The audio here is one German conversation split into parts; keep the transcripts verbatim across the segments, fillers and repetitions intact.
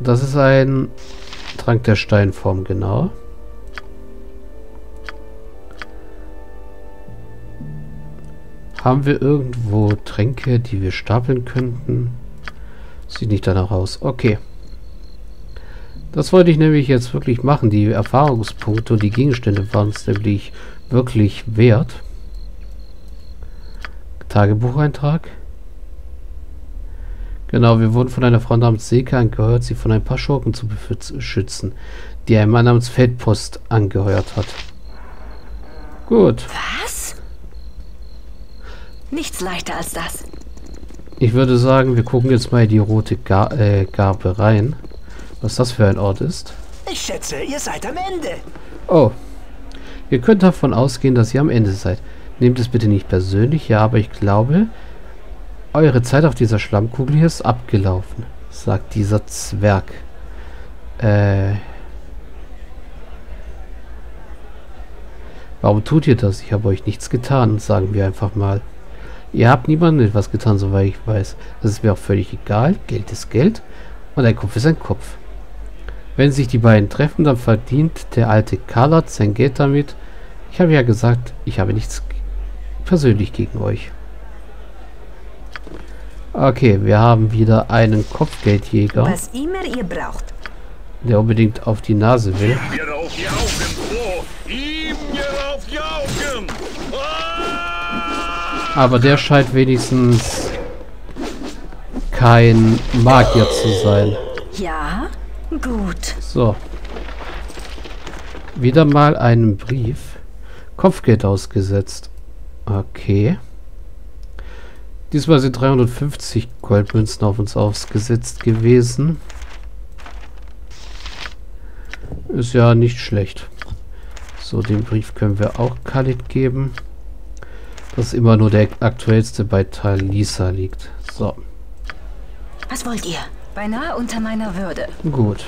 Das ist ein Trank der Steinform, genau. Haben wir irgendwo Tränke, die wir stapeln könnten? Sieht nicht danach aus. Okay. Das wollte ich nämlich jetzt wirklich machen. Die Erfahrungspunkte und die Gegenstände waren es nämlich wirklich wert. Tagebucheintrag. Genau, wir wurden von einer Frau namens Seka angeheuert, sie von ein paar Schurken zu beschützen, die ein Mann namens Feldpost angeheuert hat. Gut. Was? Nichts leichter als das. Ich würde sagen, wir gucken jetzt mal in die rote Ga- äh, Gabe rein. Was das für ein Ort ist. Ich schätze, ihr seid am Ende. Oh. Ihr könnt davon ausgehen, dass ihr am Ende seid. Nehmt es bitte nicht persönlich, ja, aber ich glaube, eure Zeit auf dieser Schlammkugel hier ist abgelaufen, sagt dieser Zwerg. Äh. Warum tut ihr das? Ich habe euch nichts getan, sagen wir einfach mal. Ihr habt niemandem etwas getan, soweit ich weiß. Das ist mir auch völlig egal. Geld ist Geld und ein Kopf ist ein Kopf. Wenn sich die beiden treffen, dann verdient der alte Karlat sein Geld damit. Ich habe ja gesagt, ich habe nichts persönlich gegen euch. Okay, wir haben wieder einen Kopfgeldjäger. Was immer ihr braucht. Der unbedingt auf die Nase will. Aber der scheint wenigstens kein Magier zu sein. Ja, gut. So. Wieder mal einen Brief. Kopfgeld ausgesetzt. Okay. Diesmal sind dreihundertfünfzig Goldmünzen auf uns ausgesetzt gewesen. Ist ja nicht schlecht. So, den Brief können wir auch Khalid geben. Das ist immer nur der aktuellste bei Talisa liegt. So. Was wollt ihr? Beinahe unter meiner Würde. Gut.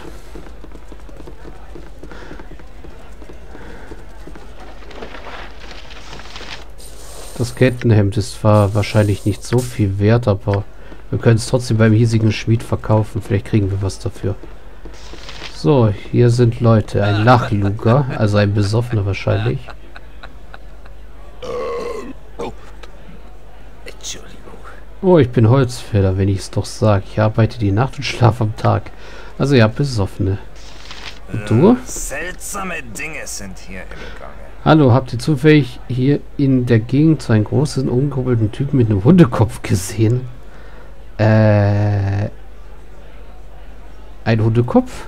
Das Kettenhemd ist zwar wahrscheinlich nicht so viel wert, aber wir können es trotzdem beim hiesigen Schmied verkaufen. Vielleicht kriegen wir was dafür. So, hier sind Leute. Ein Lachluger, also ein Besoffener wahrscheinlich. Oh, ich bin Holzfäller, wenn ich es doch sage. Ich arbeite die Nacht und schlafe am Tag. Also ja, Besoffene. Und du? Seltsame Dinge sind hier im Gange. Hallo, habt ihr zufällig hier in der Gegend so einen großen, ungehobelten Typen mit einem Hundekopf gesehen? Äh... Ein Hundekopf?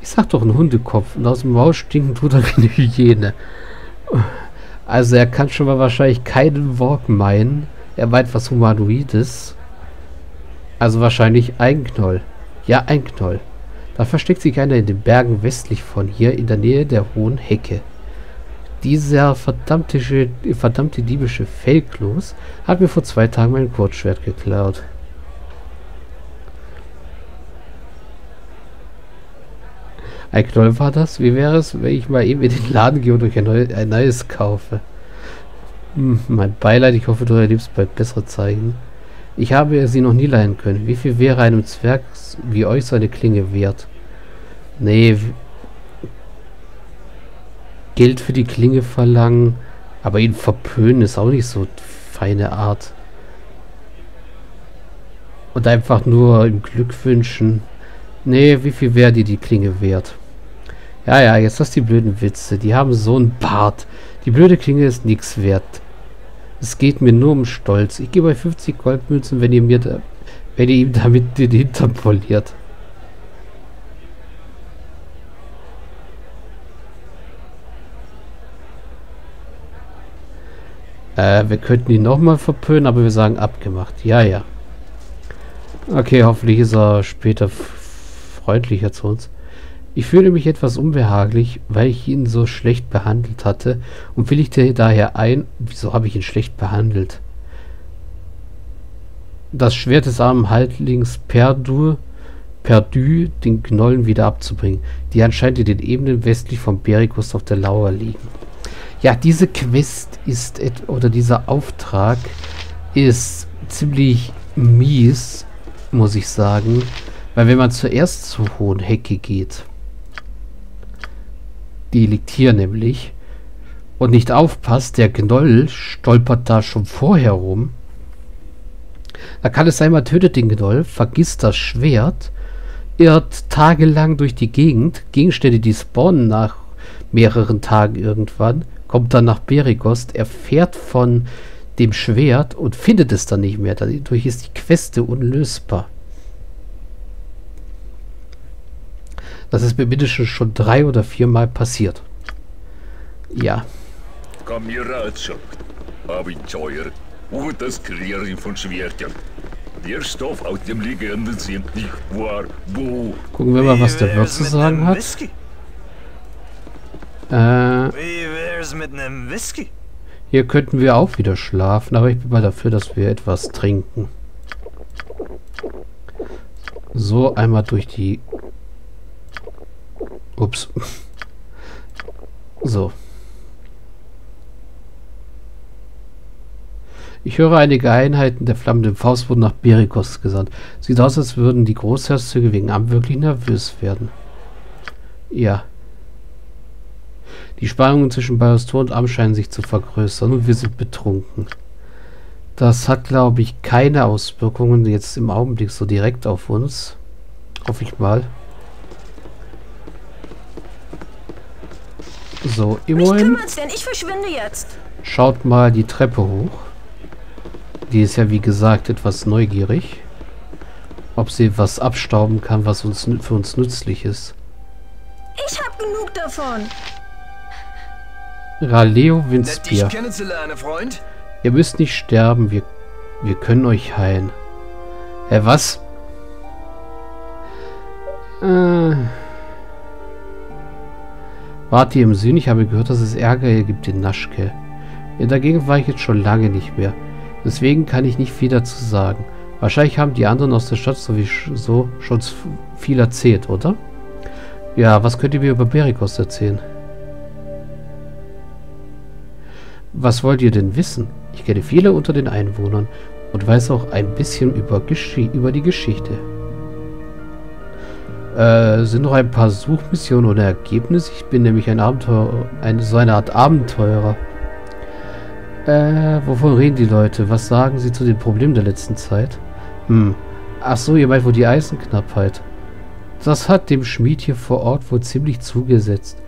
Ich sag doch ein Hundekopf. Und aus dem Maul stinken tut er keine Hygiene. Also er kann schon mal wahrscheinlich keinen Walk meinen. Er meint was Humanoides. Also wahrscheinlich ein Knoll. Ja, ein Knoll. Da versteckt sich einer in den Bergen westlich von hier, in der Nähe der hohen Hecke. Dieser verdammte, verdammte diebische Feldkloß hat mir vor zwei Tagen mein Kurzschwert geklaut. Ein Knoll war das? Wie wäre es, wenn ich mal eben in den Laden gehe und euch ein, neu, ein neues kaufe? Hm, mein Beileid, ich hoffe, du erlebst bald bessere Zeichen. Ich habe sie noch nie leihen können. Wie viel wäre einem Zwerg wie euch so eine Klinge wert? Nee, Geld für die Klinge verlangen, aber ihn verpönen ist auch nicht so feine Art. Und einfach nur im Glück wünschen. Nee, wie viel wäre dir die Klinge wert? Ja, ja, jetzt hast du die blöden Witze. Die haben so einen Bart. Die blöde Klinge ist nichts wert. Es geht mir nur um Stolz. Ich gebe euch fünfzig Goldmünzen, wenn ihr mir da, wenn ihr ihm damit den Hintern poliert. Äh, wir könnten ihn nochmal verpönen, aber wir sagen abgemacht. Ja, ja. Okay, hoffentlich ist er später freundlicher zu uns. Ich fühle mich etwas unbehaglich, weil ich ihn so schlecht behandelt hatte und willigte daher ein, wieso habe ich ihn schlecht behandelt? Das Schwert des armen Haltlings Perdu, Perdu den Knollen wieder abzubringen, die anscheinend in den Ebenen westlich von Berikos auf der Lauer liegen. Ja, diese Quest ist, oder dieser Auftrag ist ziemlich mies, muss ich sagen. Weil wenn man zuerst zur hohen Hecke geht, die liegt hier nämlich, und nicht aufpasst, der Gnoll stolpert da schon vorher rum, da kann es sein, man tötet den Gnoll, vergisst das Schwert, irrt tagelang durch die Gegend, Gegenstände, die spawnen nach mehreren Tagen irgendwann, kommt dann nach Berikos, erfährt von dem Schwert und findet es dann nicht mehr. Dadurch ist die Queste unlösbar. Das ist mir mindestens schon drei oder viermal passiert. Ja. Komm hier raus, Abenteuer. Und das Kreieren von Schwertern. Der Stoff aus dem Legenden sind nicht wahr. Bo. Gucken wir mal, was der Wirt zu sagen hat. Whisky? Äh. Wie wär's mit einem Whisky? Hier könnten wir auch wieder schlafen, aber ich bin mal dafür, dass wir etwas trinken. So, einmal durch die... Ups. So. Ich höre einige Einheiten der flammenden Faust wurden nach Berikos gesandt. Sieht aus, als würden die Großherzzüge wegen Amt wirklich nervös werden. Ja. Die Spannungen zwischen Bayos Tor und Amt scheinen sich zu vergrößern und wir sind betrunken. Das hat, glaube ich, keine Auswirkungen jetzt im Augenblick so direkt auf uns. Hoffe ich mal. So, immerhin. Mich kümmert's denn, ich verschwinde jetzt. Schaut mal die Treppe hoch. Die ist ja, wie gesagt, etwas neugierig. Ob sie was abstauben kann, was uns für uns nützlich ist. Ich hab genug davon. Raleo Winspier. Nett, dich kennenzulernen, Freund. Ihr müsst nicht sterben, wir, wir können euch heilen. Hä, was? Äh. Wart ihr im Süden? Ich habe gehört, dass es Ärger hier gibt in Naschke. Ja, dagegen war ich jetzt schon lange nicht mehr. Deswegen kann ich nicht viel dazu sagen. Wahrscheinlich haben die anderen aus der Stadt sowieso schon viel erzählt, oder? Ja, was könnt ihr mir über Berikos erzählen? Was wollt ihr denn wissen? Ich kenne viele unter den Einwohnern und weiß auch ein bisschen über, Geschi- über die Geschichte. Äh, sind noch ein paar Suchmissionen ohne Ergebnis? Ich bin nämlich ein Abenteurer, eine, so eine Art Abenteurer. Äh, wovon reden die Leute? Was sagen sie zu den Problemen der letzten Zeit? Hm, ach so, ihr meint wohl die Eisenknappheit. Das hat dem Schmied hier vor Ort wohl ziemlich zugesetzt.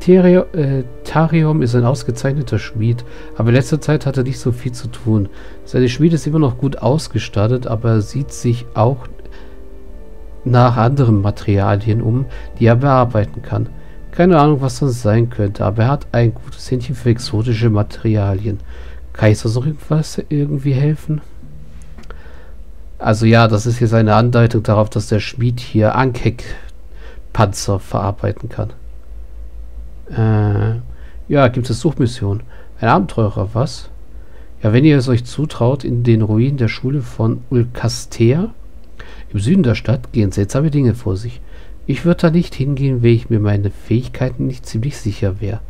Terio, äh, Tarium ist ein ausgezeichneter Schmied, aber in letzter Zeit hat er nicht so viel zu tun. Seine Schmiede ist immer noch gut ausgestattet, aber er sieht sich auch nach anderen Materialien um, die er bearbeiten kann. Keine Ahnung, was das sein könnte, aber er hat ein gutes Händchen für exotische Materialien. Kann ich das noch irgendwas irgendwie helfen? Also ja, das ist jetzt eine Andeutung darauf, dass der Schmied hier Ankek-Panzer verarbeiten kann. Äh, ja, gibt es Suchmission. Ein Abenteurer, was? Ja, wenn ihr es euch zutraut, in den Ruinen der Schule von Ulcastea im Süden der Stadt gehen seltsame Dinge vor sich. Ich würde da nicht hingehen, wenn ich mir meine Fähigkeiten nicht ziemlich sicher wäre.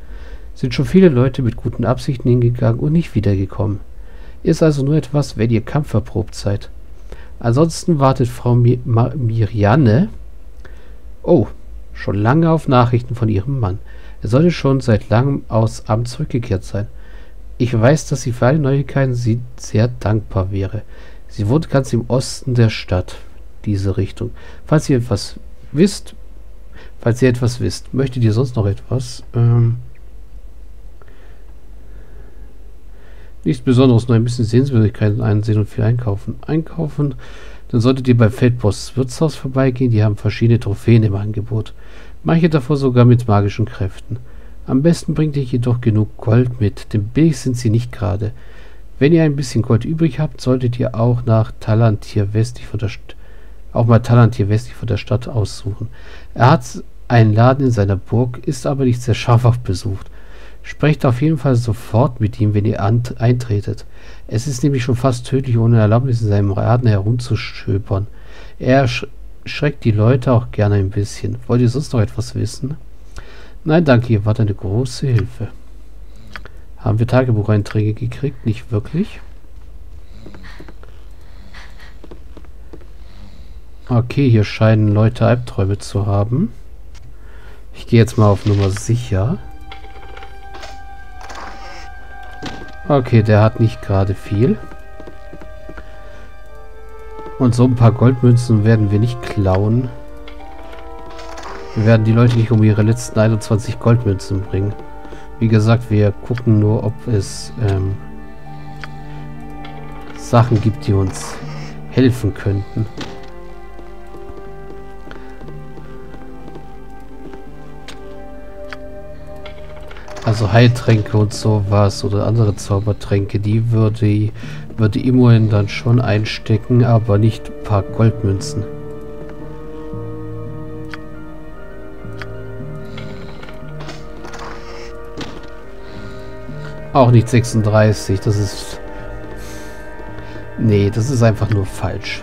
Sind schon viele Leute mit guten Absichten hingegangen und nicht wiedergekommen. Ist also nur etwas, wenn ihr kampferprobt seid. Ansonsten wartet Frau Mi- Ma- Marianne, oh, schon lange auf Nachrichten von ihrem Mann. Er sollte schon seit langem aus Amt zurückgekehrt sein. Ich weiß, dass sie für alle Neuigkeiten sie sehr dankbar wäre. Sie wohnt ganz im Osten der Stadt, diese Richtung. Falls ihr etwas wisst, falls ihr etwas wisst, möchtet ihr sonst noch etwas? Ähm, nichts Besonderes, nur ein bisschen Sehenswürdigkeiten einsehen und viel einkaufen. Einkaufen, dann solltet ihr bei Feldposts Wirtshaus vorbeigehen, die haben verschiedene Trophäen im Angebot. Manche davor sogar mit magischen Kräften. Am besten bringt ihr jedoch genug Gold mit, denn billig sind sie nicht gerade. Wenn ihr ein bisschen Gold übrig habt, solltet ihr auch nach Talant hier westlich von der Stadt auch mal Talant hier westlich von der Stadt aussuchen. Er hat einen Laden in seiner Burg, ist aber nicht sehr scharfhaft besucht. Sprecht auf jeden Fall sofort mit ihm, wenn ihr eintretet. Es ist nämlich schon fast tödlich, ohne Erlaubnis in seinem Laden herumzuschöpern. Er sch schreckt die Leute auch gerne ein bisschen. Wollt ihr sonst noch etwas wissen? Nein, danke, ihr wart eine große Hilfe. Haben wir Tagebucheinträge gekriegt? Nicht wirklich. Okay, hier scheinen Leute Albträume zu haben. Ich gehe jetzt mal auf Nummer sicher. Okay, der hat nicht gerade viel. Und so ein paar Goldmünzen werden wir nicht klauen. Wir werden die Leute nicht um ihre letzten einundzwanzig Goldmünzen bringen. Wie gesagt, wir gucken nur, ob es ähm, Sachen gibt, die uns helfen könnten. Also Heiltränke und sowas oder andere Zaubertränke, die würde, würde Imoen dann schon einstecken, aber nicht ein paar Goldmünzen. Auch nicht sechsunddreißig, das ist... Nee, das ist einfach nur falsch.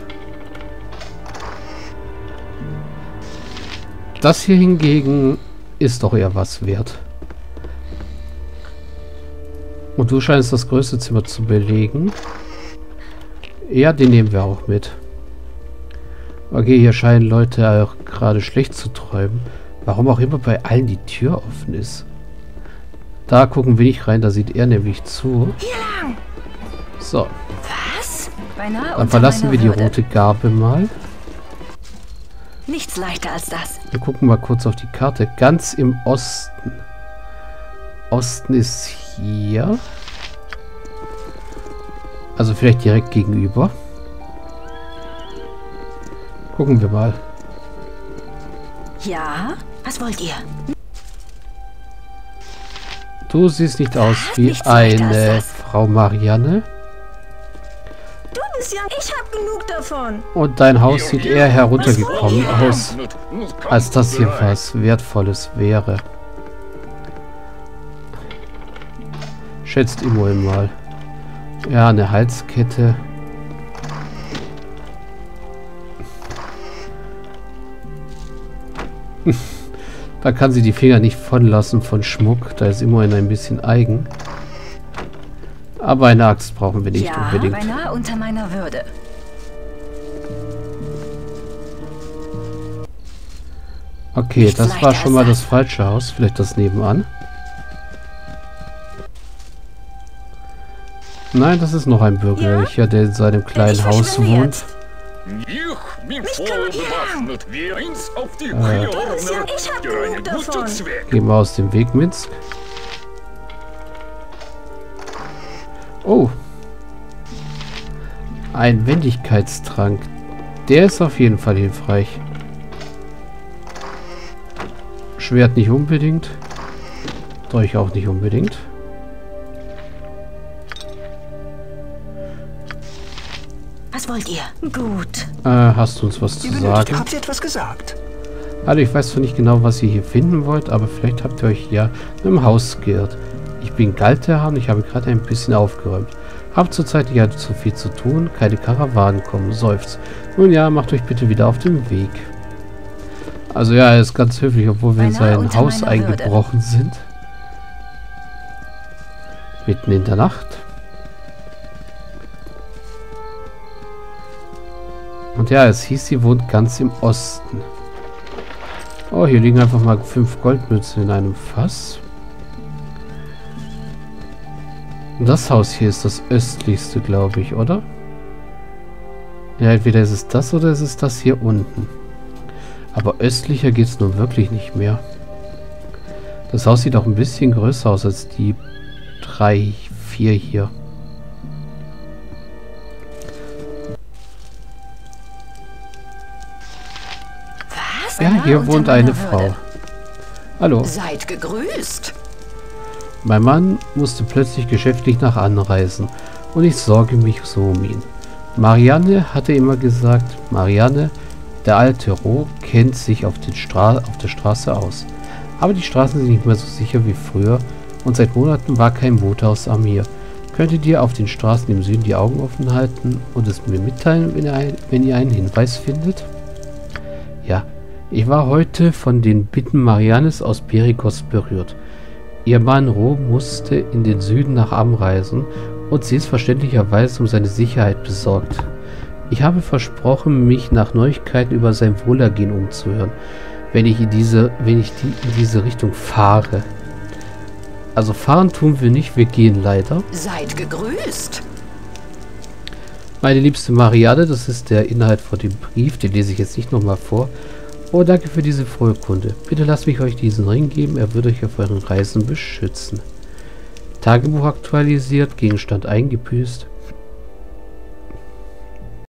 Das hier hingegen ist doch eher was wert. Und du scheinst das größte Zimmer zu belegen. Ja, den nehmen wir auch mit. Okay, hier scheinen Leute auch gerade schlecht zu träumen. Warum auch immer bei allen die Tür offen ist. Da gucken wir nicht rein, da sieht er nämlich zu. So. Was? Dann verlassen wir die rote Gabe mal. Nichts leichter als das. Wir gucken mal kurz auf die Karte. Ganz im Osten. Osten ist hier. Hier. Also vielleicht direkt gegenüber. Gucken wir mal. Ja, was wollt ihr? Du siehst nicht aus wie Nichts eine Frau Marianne. Du bist ja, ich hab genug davon. Und dein Haus sieht eher heruntergekommen aus, als dass hier was Wertvolles wäre. Schätzt immerhin mal. Ja, eine Halskette. Da kann sie die Finger nicht von lassen von Schmuck. Da ist immerhin ein bisschen eigen. Aber eine Axt brauchen wir nicht ja, unbedingt. Beinahe unter meiner Würde. Okay, nicht das war schon mal das falsche Haus. Vielleicht das nebenan. Nein, das ist noch ein Bürgerlicher, ja? der in seinem kleinen Haus wohnt. Äh, Geh mal aus dem Weg, Minsk. Oh. Ein Wendigkeitstrank. Der ist auf jeden Fall hilfreich. Schwert nicht unbedingt. Dolch auch nicht unbedingt. Wollt ihr? Gut. Äh, hast du uns was zu sagen? Habt ihr etwas gesagt? Also ich weiß zwar nicht genau, was ihr hier finden wollt, aber vielleicht habt ihr euch ja im Haus geirrt. Ich bin Galterhahn und ich habe gerade ein bisschen aufgeräumt. Hab zurzeit nicht allzu viel zu tun, keine Karawanen kommen, seufzt. Nun ja, macht euch bitte wieder auf den Weg. Also ja, er ist ganz höflich, obwohl wir in sein Haus eingebrochen sind. Mitten in der Nacht. Und ja, es hieß, sie wohnt ganz im Osten. Oh, hier liegen einfach mal fünf Goldmünzen in einem Fass. Und das Haus hier ist das östlichste, glaube ich, oder? Ja, entweder ist es das oder ist es das hier unten. Aber östlicher geht es nun wirklich nicht mehr. Das Haus sieht auch ein bisschen größer aus als die drei, vier hier. Ja, hier wohnt eine Frau. Hallo. Seid gegrüßt. Mein Mann musste plötzlich geschäftlich nach anreisen und ich sorge mich so um ihn. Marianne hatte immer gesagt, Marianne, der alte Roh, kennt sich auf, den Stra- auf der Straße aus. Aber die Straßen sind nicht mehr so sicher wie früher und seit Monaten war kein Boot aus am Meer. Könntet ihr auf den Straßen im Süden die Augen offen halten und es mir mitteilen, wenn ihr, ein, wenn ihr einen Hinweis findet? Ja. Ich war heute von den Bitten Mariannes aus Berikos berührt. Ihr Mann Roh musste in den Süden nach Am reisen und sie ist verständlicherweise um seine Sicherheit besorgt. Ich habe versprochen, mich nach Neuigkeiten über sein Wohlergehen umzuhören, wenn ich in diese, wenn ich die, in diese Richtung fahre. Also fahren tun wir nicht, wir gehen leider. Seid gegrüßt. Meine liebste Marianne, das ist der Inhalt von dem Brief, den lese ich jetzt nicht nochmal vor. Oh, danke für diese Vollkunde. Bitte lasst mich euch diesen Ring geben, er wird euch auf euren Reisen beschützen. Tagebuch aktualisiert, Gegenstand eingebüßt.